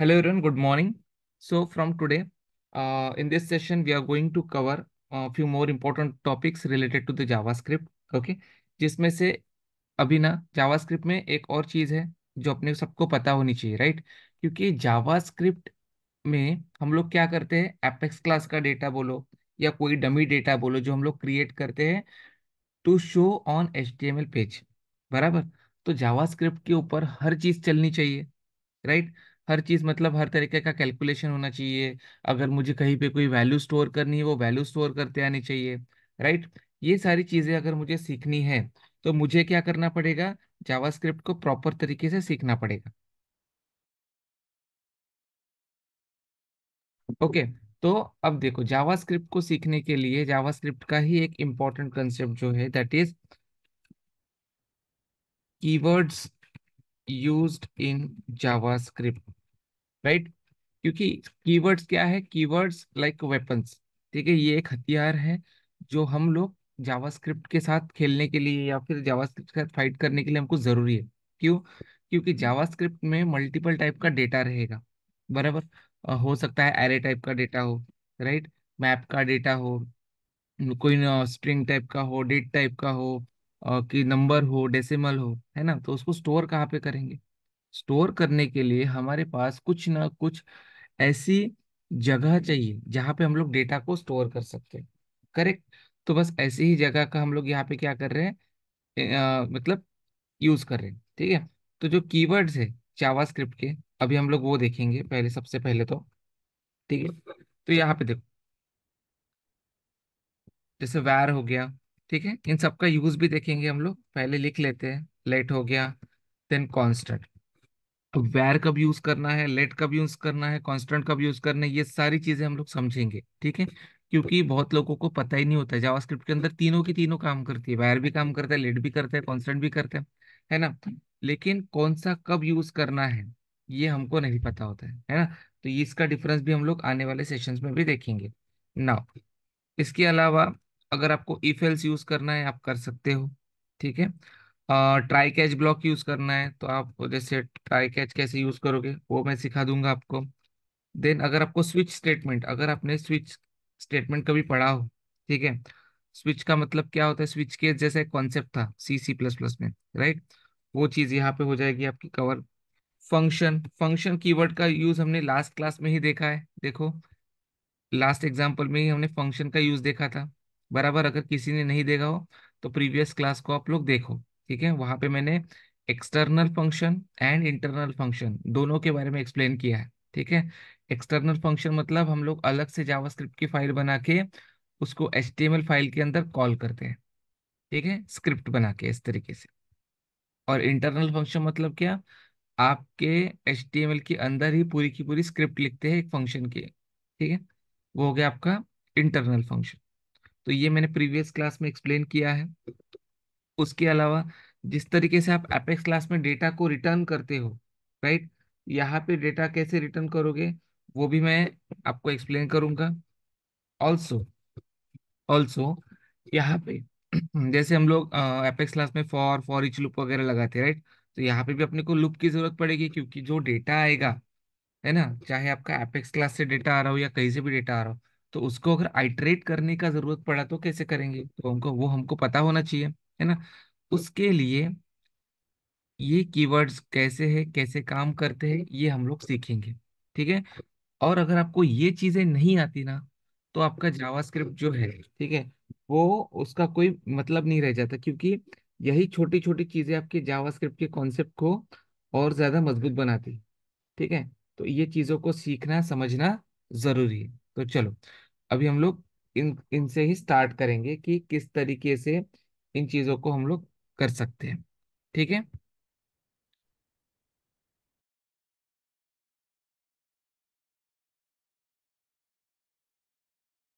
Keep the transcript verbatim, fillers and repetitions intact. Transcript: Hello everyone, good morning. So from today, uh, in this session, we are going to cover a few more important topics related to the JavaScript, okay? जिसमें से अभी ना JavaScript में एक और चीज़ है जो अपने सबको पता होनी चाहिए, राइट? क्योंकि JavaScript में हम लोग क्या करते हैं, Apex क्लास का डेटा बोलो या कोई डमी डेटा बोलो जो हम लोग क्रिएट करते हैं to show on H T M L page, बराबर? तो JavaScript के ऊपर हर चीज़ चलनी चाहिए, राइट? हर चीज़ मतलब हर तरीके का कैलकुलेशन होना चाहिए। अगर मुझे कहीं पे कोई वैल्यू स्टोर करनी है वो वैल्यू स्टोर करते आनी चाहिए, राइट? ये सारी चीज़ें अगर मुझे सीखनी है तो मुझे क्या करना पड़ेगा, जावास्क्रिप्ट को प्रॉपर तरीके से सीखना पड़ेगा। ओके, तो अब देखो जावास्क्रिप्ट को सीखने के लिए जावास्क्रिप्ट का ही एक इम्पॉर्टेंट कंसेप्ट जो है that is keywords used in JavaScript, right right? क्योंकि कीवर्ड्स क्या है, कीवर्ड्स लाइक वेपन्स, ठीक है? ये एक हथियार है जो हम लोग जावास्क्रिप्ट के साथ खेलने के लिए या फिर जावास्क्रिप्ट के साथ फाइट करने के लिए हमको ज़रूरी है। क्यों? क्योंकि जावास्क्रिप्ट में मल्टीपल टाइप का डेटा रहेगा, बराबर? हो सकता है एरे टाइप का डेटा हो, राइट right? मैप का डेटा हो, कोई स्ट्रिंग टाइप का हो, डेट टाइप का हो, कि नंबर हो, डेसिमल हो, है ना? तो उसको स्टोर कहाँ पे करेंगे? स्टोर करने के लिए हमारे पास कुछ ना कुछ ऐसी जगह चाहिए जहाँ पे हम लोग डेटा को स्टोर कर सकते हैं, करेक्ट? तो बस ऐसी ही जगह का हम लोग यहाँ पे क्या कर रहे हैं, मतलब यूज़ कर रहे हैं, ठीक है? तो जो कीवर्ड्स है जावास्क्रिप्ट के अभी हम लोग वो देखेंगे पहले, सबसे पहले तो, ठीक है? तो यहाँ पे देखो जैसे वैर हो गया, ठीक है? इन सबका यूज भी देखेंगे हम लोग। पहले लिख लेते हैं, लेट हो गया, देन कांस्टेंट। तो वेर कब यूज करना है, लेट कब यूज करना है, कांस्टेंट कब यूज करना है, ये सारी चीजें हम लोग समझेंगे, ठीक है? क्योंकि बहुत लोगों को पता ही नहीं होता है जावास्क्रिप्ट के अंदर तीनों की तीनों काम करती है, वेर भी काम करता है, लेट भी करता है, कांस्टेंट भी करता है, है ना? लेकिन कौन सा कब यूज करना है ये हमको नहीं पता होता है, है ना? तो इसका डिफरेंस भी हम लोग आने वाले सेशंस में भी देखेंगे। नाउ इसके अलावा अगर आपको इफ एल्स यूज करना है आप कर सकते हो, ठीक है? ट्राई कैच ब्लॉक यूज करना है तो आप जैसे ट्राई कैच कैसे यूज करोगे वो मैं सिखा दूंगा आपको। देन अगर आपको स्विच स्टेटमेंट, अगर आपने स्विच स्टेटमेंट कभी पढ़ा हो, ठीक है? स्विच का मतलब क्या होता है, स्विच केस जैसे कॉन्सेप्ट था सी सी प्लस प्लस में, राइट? वो चीज यहाँ पे हो जाएगी आपकी कवर। फंक्शन, फंक्शन कीवर्ड का यूज हमने लास्ट क्लास में ही देखा है, देखो लास्ट एग्जाम्पल में ही हमने फंक्शन का यूज देखा था, बराबर? अगर किसी ने नहीं देखा हो तो प्रीवियस क्लास को आप लोग देखो, ठीक है? वहाँ पे मैंने external function and internal function दोनों के बारे में एक्सप्लेन किया है, ठीक है? एक्सटर्नल फंक्शन मतलब हम लोग अलग से जावास्क्रिप्ट की फाइल बना के उसको H T M L file के अंदर कॉल करते हैं, ठीक है? स्क्रिप्ट बना के इस तरीके से। और इंटरनल फंक्शन मतलब क्या, आपके एच टी एम एल के अंदर ही पूरी की पूरी स्क्रिप्ट लिखते हैं एक फंक्शन के, ठीक है? वो हो गया आपका इंटरनल फंक्शन। तो ये मैंने प्रीवियस क्लास में एक्सप्लेन किया है। उसके अलावा जिस तरीके से आप एपेक्स क्लास में डेटा को रिटर्न करते हो, राइट? यहाँ पे डेटा कैसे रिटर्न करोगे वो भी मैं आपको एक्सप्लेन करूँगा। ऑल्सो ऑल्सो यहाँ पे जैसे हम लोग एपेक्स क्लास में फॉर फॉर ईच लूप वगैरह लगाते हैं, राइट? तो यहाँ पे भी अपने को लूप की जरूरत पड़ेगी क्योंकि जो डेटा आएगा, है ना, चाहे आपका एपेक्स क्लास से डेटा आ रहा हो या कहीं से भी डेटा आ रहा हो, तो उसको अगर आइट्रेट करने का जरूरत पड़ा तो कैसे करेंगे, तो हमको वो हमको पता होना चाहिए, है ना? उसके लिए ये कीवर्ड्स कैसे है, कैसे काम करते हैं, ये हम लोग सीखेंगे, ठीक है? और अगर आपको ये चीजें नहीं आती ना तो आपका जावास्क्रिप्ट जो है, ठीक है, वो उसका कोई मतलब नहीं रह जाता, क्योंकि यही छोटी छोटी चीजें आपके जावास्क्रिप्ट के कॉन्सेप्ट को और ज्यादा मजबूत बनाती, ठीक है? तो ये चीजों को सीखना समझना जरूरी है। तो चलो अभी हम लोग इन इनसे ही स्टार्ट करेंगे कि किस तरीके से इन चीज़ों को हम लोग कर सकते हैं, ठीक है?